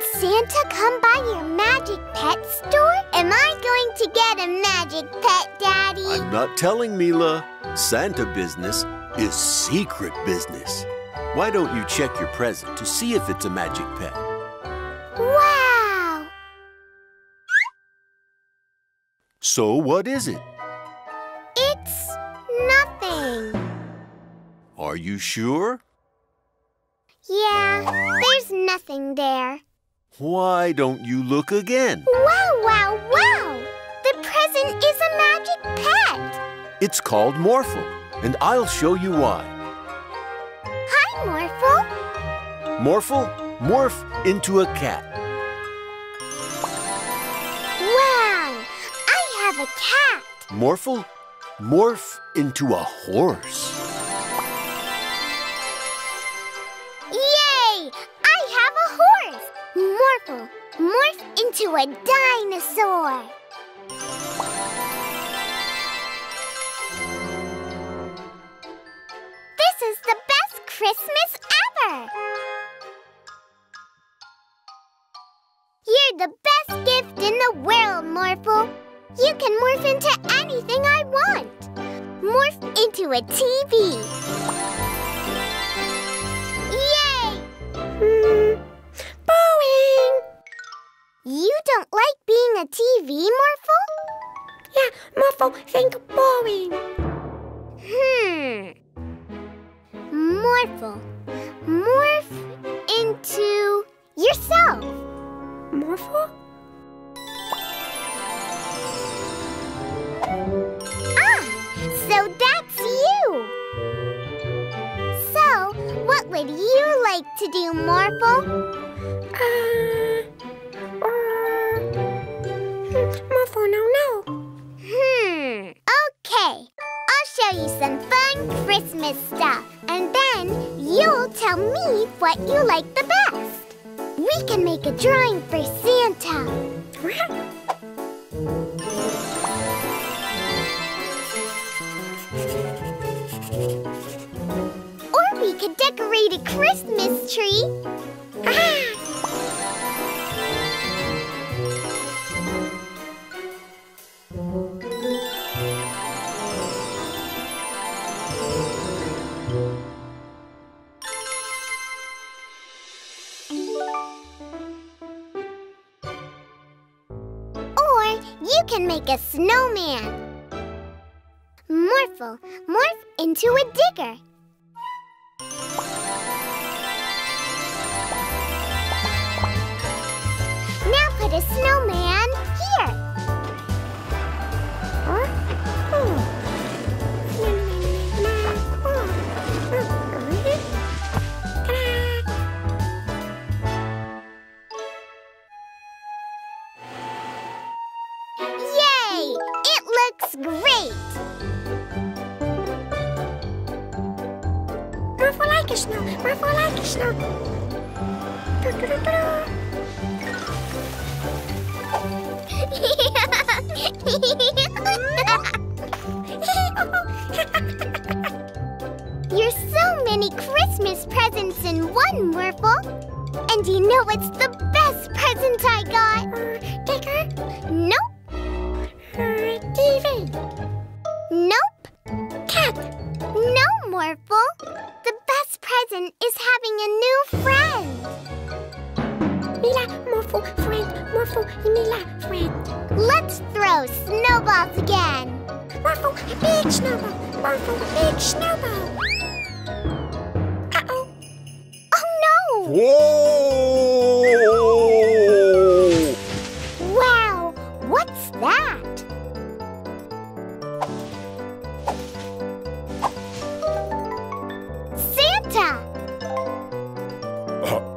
Did Santa come by your magic pet store? Am I going to get a magic pet, Daddy? I'm not telling, Mila. Santa business is secret business. Why don't you check your present to see if it's a magic pet? Wow! So what is it? It's nothing. Are you sure? Yeah, there's nothing there. Why don't you look again? Wow, wow, wow! The present is a magic pet! It's called Morphle, and I'll show you why. Hi, Morphle. Morphle, morph into a cat. Wow, I have a cat. Morphle, morph into a horse. Morph into a dinosaur. This is the best Christmas ever. You're the best gift in the world, Morphle. You can morph into anything I want. Morph into a TV. Yay! You don't like being a TV, Morphle? Yeah, Morphle, think boring. Morphle, morph into yourself. Morphle? Ah, so that's you. So, what would you like to do, Morphle? Morphle, no, no. Okay. I'll show you some fun Christmas stuff. And then you'll tell me what you like the best. We can make a drawing for Santa. Or we could decorate a Christmas tree. You can make a snowman. Morphle, morph into a digger. Now put a snowman here. Morphle like a snow. Do, do, do, do, do. You're so many Christmas presents in one, Morphle. And you know it's the best present I got. Digger? Nope. TV? Nope. Cat? No, Morphle. The best present is having a new friend. Mila, Morphle, friend. Morphle, Mila, friend. Let's throw snowballs again. Morphle, big snowball. Morphle, big snowball. Uh-oh. Oh, no. Whoa! Wow, what's that?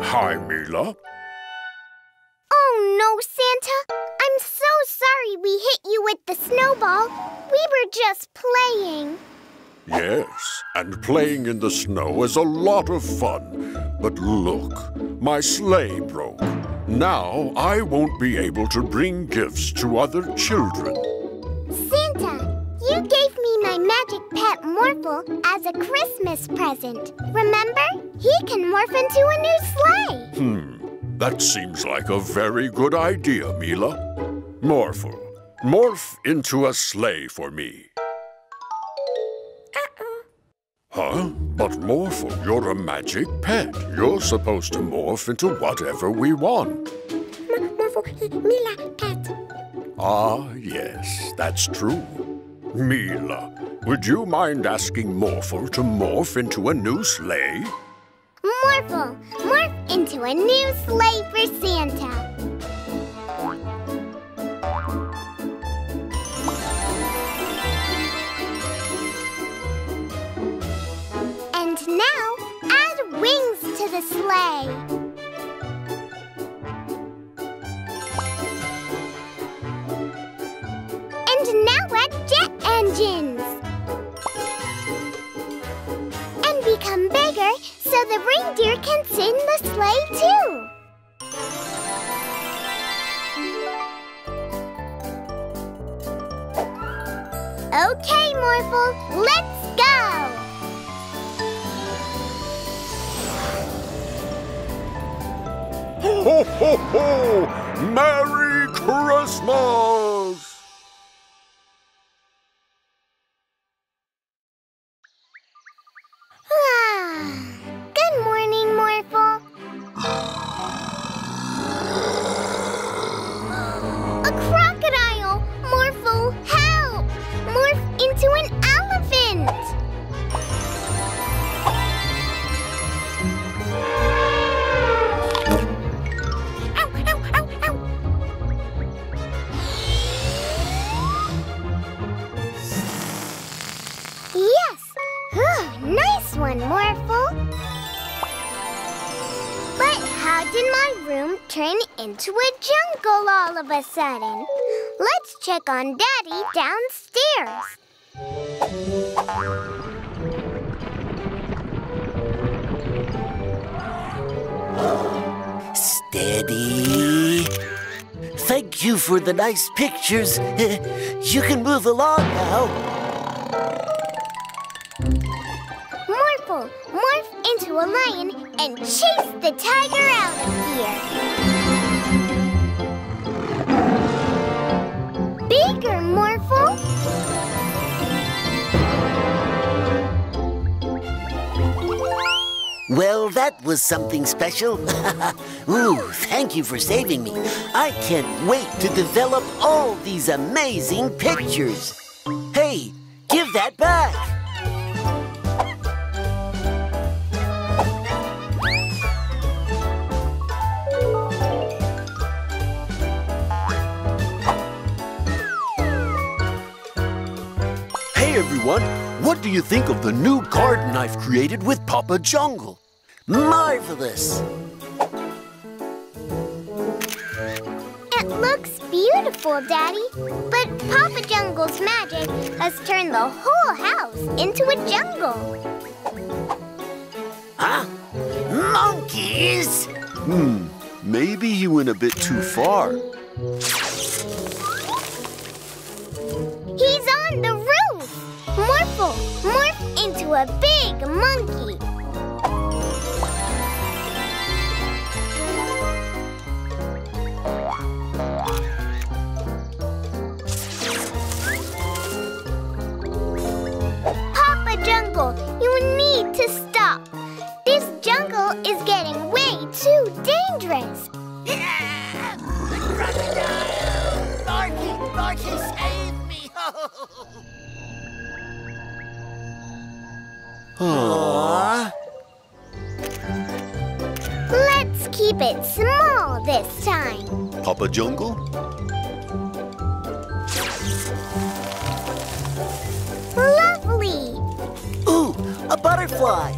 Hi, Mila. Oh, no, Santa. I'm so sorry we hit you with the snowball. We were just playing. Yes, and playing in the snow is a lot of fun. But look, my sleigh broke. Now I won't be able to bring gifts to other children. Santa, you gave me my magic pet Morphle as a Christmas present. Remember? He can morph into a new sleigh. That seems like a very good idea, Mila. Morphle, morph into a sleigh for me. Huh? But Morphle, you're a magic pet. You're supposed to morph into whatever we want. Morphle, Mila, pet. Ah, yes, that's true. Mila, would you mind asking Morphle to morph into a new sleigh? Morphle, morph into a new sleigh for Santa. And now, add wings to the sleigh. And now add jet engines. And become bigger so the reindeer can sit in the sleigh too. Okay, Morphle, let's go! Ho, ho, ho! Merry Christmas! Good morning, Morphle. A crocodile! Morphle, help! Morph into an elephant! One, Morphle. But how did my room turn into a jungle all of a sudden? Let's check on Daddy downstairs. Steady. Thank you for the nice pictures. You can move along now. Morph into a lion and chase the tiger out of here. Bigger, Morphle. Well, that was something special. Ooh, thank you for saving me. I can't wait to develop all these amazing pictures. Hey, give that back. Everyone, what do you think of the new garden I've created with Papa Jungle? Marvelous! It looks beautiful, Daddy, but Papa Jungle's magic has turned the whole house into a jungle. Huh? Monkeys? Maybe he went a bit too far. He's on the roof! Morphle, morph into a big monkey. Papa Jungle, you need to stop. This jungle is getting way too dangerous. Yeah! The crocodile! Barky, barky, save me! Aww. Let's keep it small this time. Papa Jungle? Lovely! Ooh, a butterfly!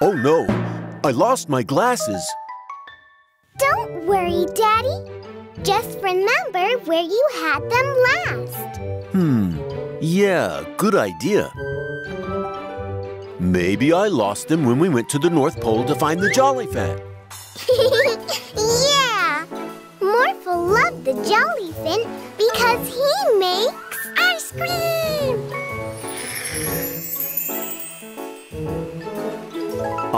Oh no, I lost my glasses. Don't worry, Daddy. Just remember where you had them last. Yeah, good idea. Maybe I lost them when we went to the North Pole to find the Jollyfin. Yeah! Morphle loved the Jollyfin because he makes ice cream!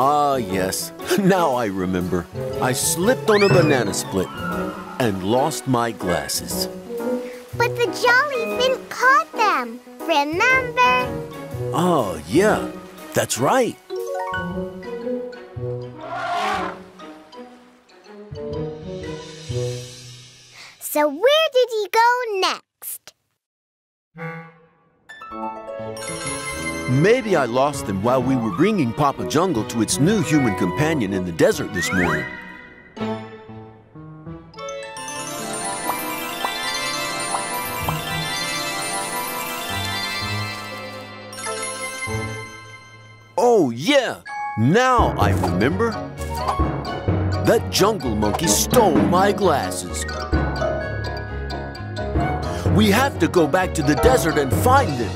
Ah, yes. Now I remember. I slipped on a banana split and lost my glasses. But the Jollyfin caught them, remember? Oh, yeah. That's right. So where did he go next? Maybe I lost them while we were bringing Papa Jungle to its new human companion in the desert this morning. Oh, yeah! Now I remember. That jungle monkey stole my glasses. We have to go back to the desert and find him.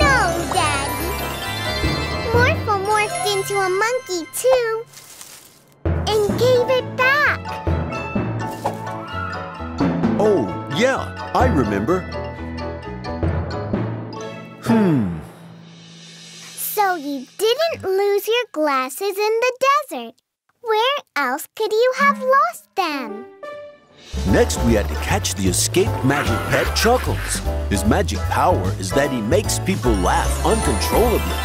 No, Daddy. Morphle morphed into a monkey, too, and gave it back. Oh, yeah, I remember. So you didn't lose your glasses in the desert. Where else could you have lost them? Next, we had to catch the escaped magic pet, Chuckles. His magic power is that he makes people laugh uncontrollably.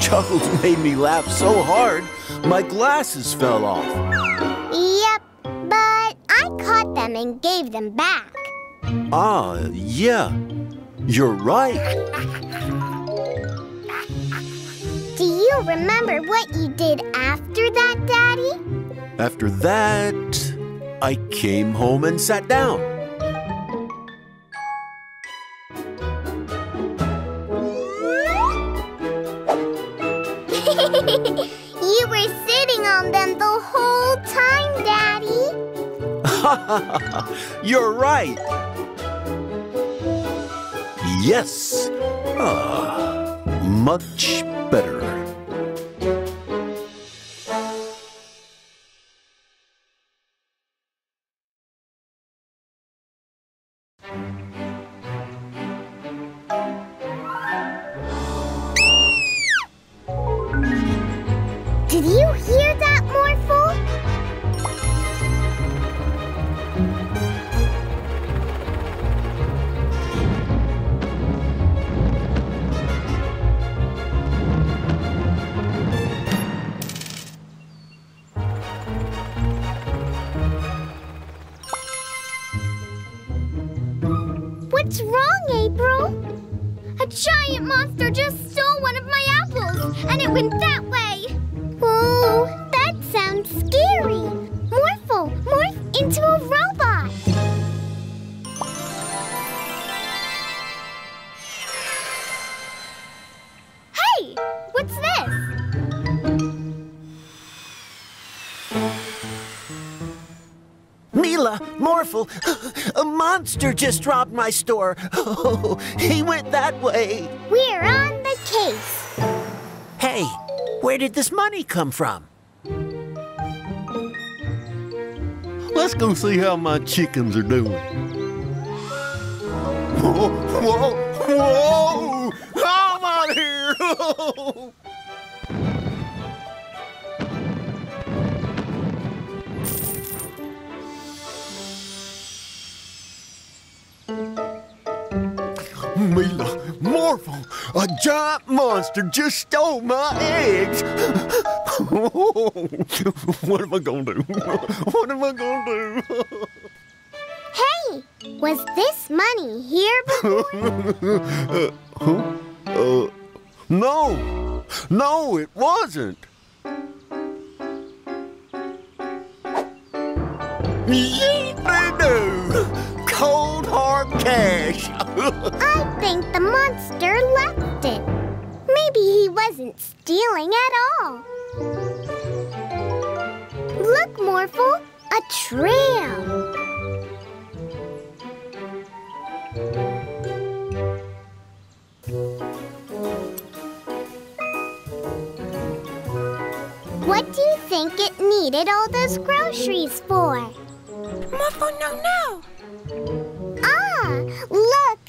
Chuckles made me laugh so hard, my glasses fell off. Yep, but I caught them and gave them back. Ah, yeah, you're right. Do you remember what you did after that, Daddy? After that, I came home and sat down. You were sitting on them the whole time, Daddy. You're right. Yes. Much better. Did you hear that, Morphle? What's wrong, April? A giant monster just stole one of my apples, and it went that way. Oh, that sounds scary. Morphle, morph into a robot. Hey, what's this? Mila, Morphle, a monster just robbed my store. Oh, he went that way. We're on the case. Hey. Where did this money come from? Let's go see how my chickens are doing. Whoa, whoa, whoa! I'm out of here! Mila, Morphle, a giant monster just stole my eggs. What am I gonna do? What am I gonna do? Hey, was this money here before? No, no, it wasn't. Yee-dee-doo! Cold hard cash. I think the monster left it. Maybe he wasn't stealing at all. Look, Morphle, a trail. What do you think it needed all those groceries for? Morphle, no, no! Ah, look!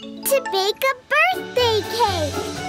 To bake a birthday cake!